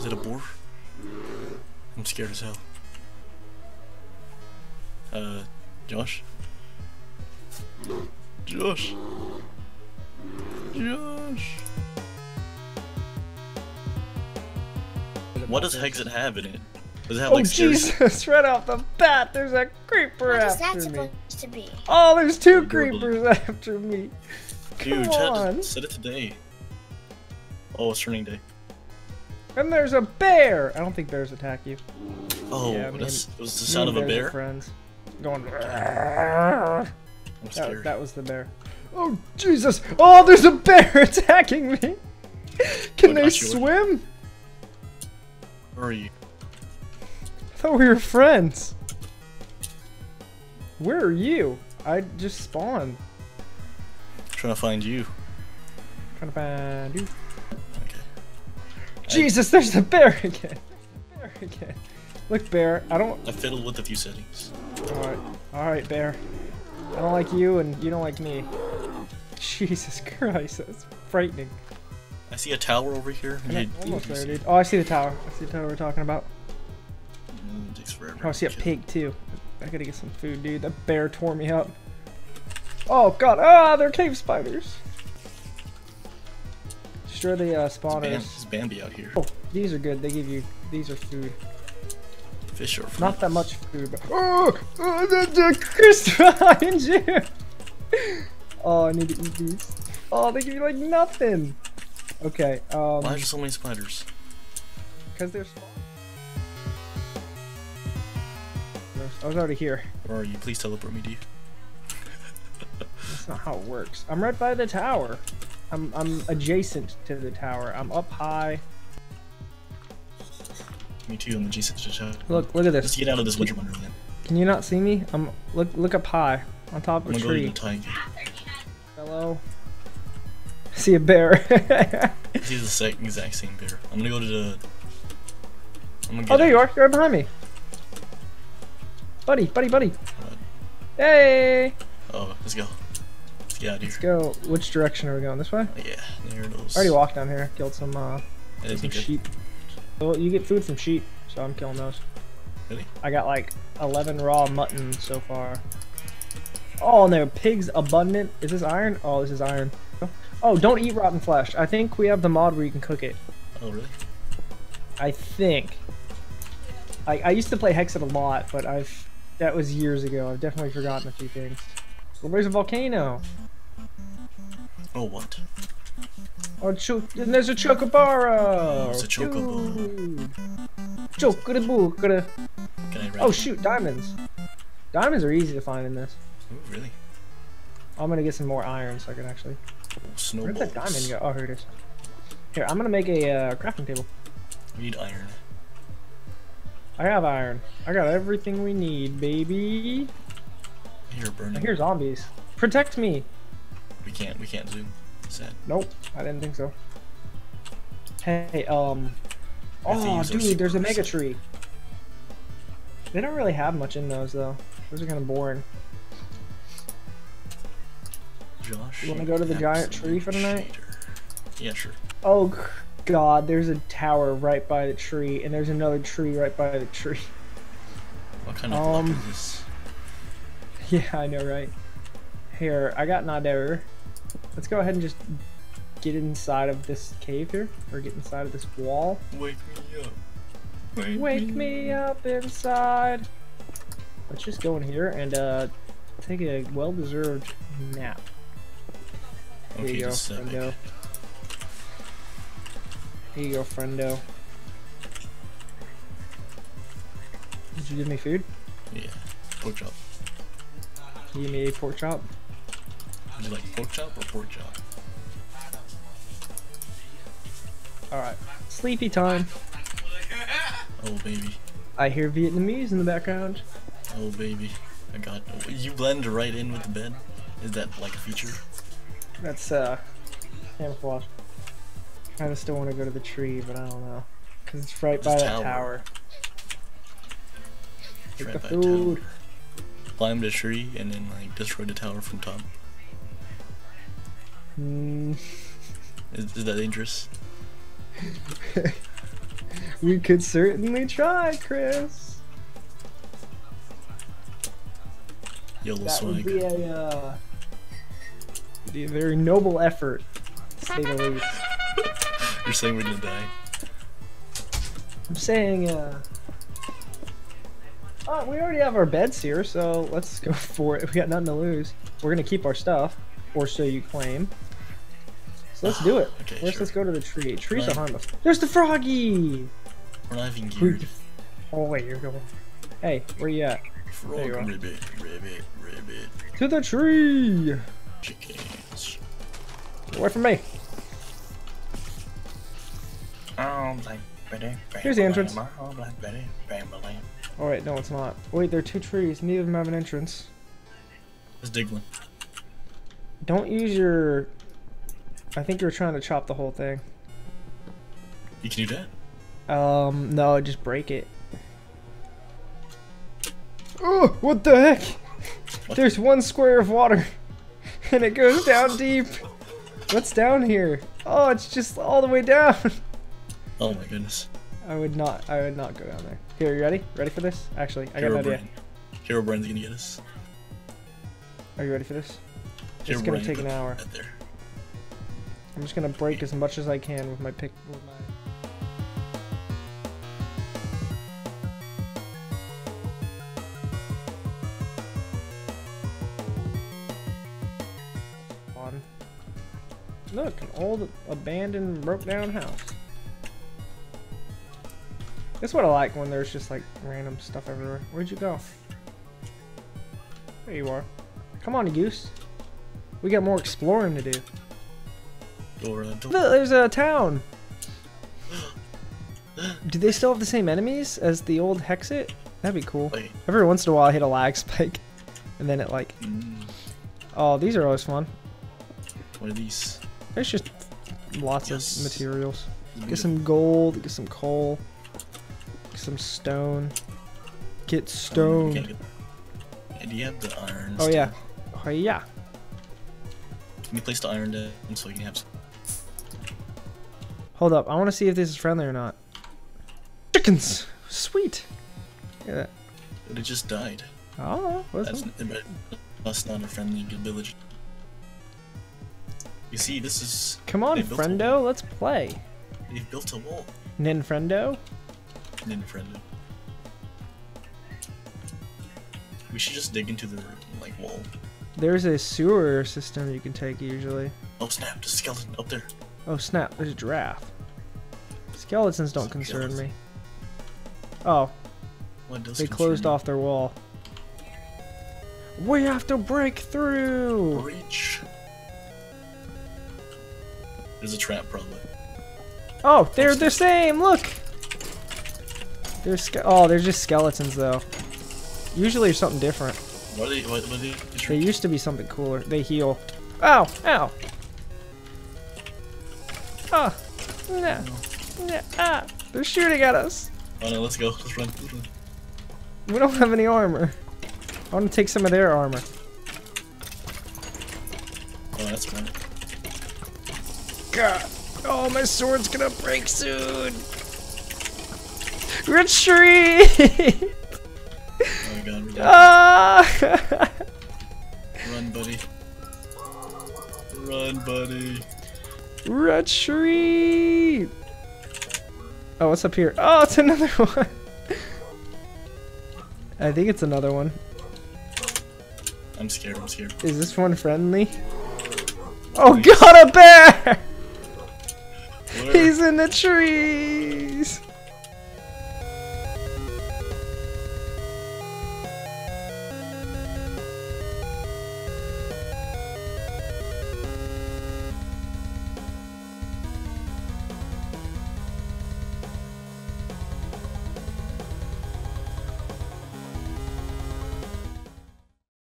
Is it a boar? I'm scared as hell. Josh? Josh? Josh? What does Hexit have in it? Does it have, like, Jesus! Right off the bat, there's a creeper after me. What is that supposed to be? Oh, there's two creepers after me. Dude, Chad said it today. Oh, it's turning day. And there's a bear. I don't think bears attack you. Oh, yeah, it was the sound of a bear. Friends, going. I'm scared. That was the bear. Oh Jesus! Oh, there's a bear attacking me. Can they swim? Where are you? I thought we were friends. Where are you? I just spawned. Trying to find you. Trying to find you. Jesus, there's the bear again. Look, bear, I fiddled with a few settings. Alright, bear. I don't like you and you don't like me. Jesus Christ, that's frightening. I see a tower over here. Almost there, dude. Oh, I see the tower. I see the tower we're talking about. It takes forever. Oh, I see a pig, too. I gotta get some food, dude. That bear tore me up. Oh, God. Ah, they're cave spiders. Destroy the spawners. There's Bambi out here. Oh, these are good. They give you. These are food. Fish or fruit. Not that much food, but. Oh! The Chris behind you! Oh, I need to eat these. Oh, they give you like nothing! Okay, Why are there so many spiders? Because they're small. I was already here. Where are you? Please teleport me to you. That's not how it works. I'm right by the tower. I'm adjacent to the tower. I'm up high. Me too. I'm adjacent to the tower. Look at this. Let's get out of this winter wonderland. Can you not see me? Look up high, on top of a tree. Hello. I see a bear. I see the exact same bear. I'm gonna go to the. Oh, there you are. You're right behind me. Buddy. Hey. Oh, let's go. Yeah, dude. Let's go. Which direction are we going? This way? Yeah, there it is. I already walked down here. Killed some sheep. Well, you get food from sheep, so I'm killing those. Really? I got like 11 raw mutton so far. Oh, and there are pigs abundant. Is this iron? Oh, this is iron. Oh, don't eat rotten flesh. I think we have the mod where you can cook it. Oh, really? I think. I used to play Hexit a lot, but that was years ago. I've definitely forgotten a few things. Well, there's a volcano. Oh, what? Oh, and there's a chocobara! Oh, it's a chocobo. Chocobo. Oh, shoot, diamonds. Diamonds are easy to find in this. Ooh, really? I'm gonna get some more iron so I can actually... Oh, where'd that diamond go? Oh, here it is. Here, I'm gonna make a crafting table. We need iron. I have iron. I got everything we need, baby. Here, burning. I hear zombies. Protect me! We can't zoom. Sad. Nope, I didn't think so. Hey, oh, dude, there's a mega tree. They don't really have much in those, though. Those are kind of boring. Josh, you want to go to the giant tree for tonight? Yeah, sure. Oh, God, there's a tower right by the tree, and there's another tree right by the tree. What kind of block is this? Yeah, I know, right? Here, I got an adder. Let's go ahead and just get inside of this cave here, or get inside of this wall. Wake me up. Wake me up inside. Let's just go in here and take a well-deserved nap. Here you go, friendo. Here you go, friendo. Did you give me food? Yeah, pork chop. You give me a pork chop? Would you like pork chop or pork chop? Alright. Sleepy time. Oh, baby. I hear Vietnamese in the background. Oh, baby. I got... You blend right in with the bed? Is that, like, a feature? That's, camouflage. I kind of still want to go to the tree, but I don't know. Because it's right by that tower. Get the food. Climb the tree and then like destroy the tower from top. Is that dangerous? You could certainly try, Chris. Yellow that swag. Would be a very noble effort, to say the least. You're saying we're gonna die? I'm saying, oh, we already have our beds here, so let's go for it. We got nothing to lose. We're gonna keep our stuff, or so you claim. So let's do it. Okay, first, sure. Let's go to the tree. Trees are harmless. There's the froggy! We're not even geared. Oh, wait, you're going. Hey, where you at? Frog, there you are. Ribbit. To the tree! Chickens. Get away from me. Here's the entrance. Alright, no, it's not. Wait, there are two trees. Neither of them have an entrance. Let's dig one. Don't use your. I think you're trying to chop the whole thing. You can do that? No, just break it. Oh, what the heck? What? There's one square of water, and it goes down deep. What's down here? Oh, it's just all the way down. Oh my goodness. I would not go down there. Here, you ready? Ready for this? Actually, I got an idea. Hero Brain's gonna get us. Are you ready for this? It's gonna take an hour. I'm just gonna break as much as I can with my pick. On. Look, an old abandoned, broke-down house. That's what I like when there's just like random stuff everywhere. Where'd you go? There you are. Come on, goose. We got more exploring to do. Look, there's a town. Do they still have the same enemies as the old Hexit? That'd be cool. Wait. Every once in a while, I hit a lag spike, and then it like. Oh, these are always fun. What are these? There's just lots of materials. Get some gold. Get some coal. Some stone. Get stone. Do you have the iron? Oh yeah. Oh yeah. Can you place the iron down so you can have some? Hold up, I want to see if this is friendly or not. Chickens! Sweet. Look at that. But it just died. Oh, that's not a friendly village. You see, this is. Come on, friendo, let's play. They've built a wall. Ninfriendo. We should just dig into the like wall. There's a sewer system you can take usually. Oh snap! There's a skeleton up there. Oh snap! There's a giraffe. Skeletons don't concern me. Oh, they closed off their wall. We have to break through. Breach. There's a trap probably. Oh, they're the same. Look. They're just skeletons though. Usually there's something different. What are they used to be something cooler. They heal. Ow! Ow! Ah! Nah! Nah! Ah! They're shooting at us! Oh no, let's go. Let's run. We don't have any armor. I want to take some of their armor. Oh, that's fine. God! Oh, my sword's gonna break soon! Retreat! Oh my god, run, buddy. Run, buddy. Retreat! Oh, what's up here? Oh, it's another one! I think it's another one. I'm scared. Is this one friendly? Oh god, a bear! Where? He's in the tree!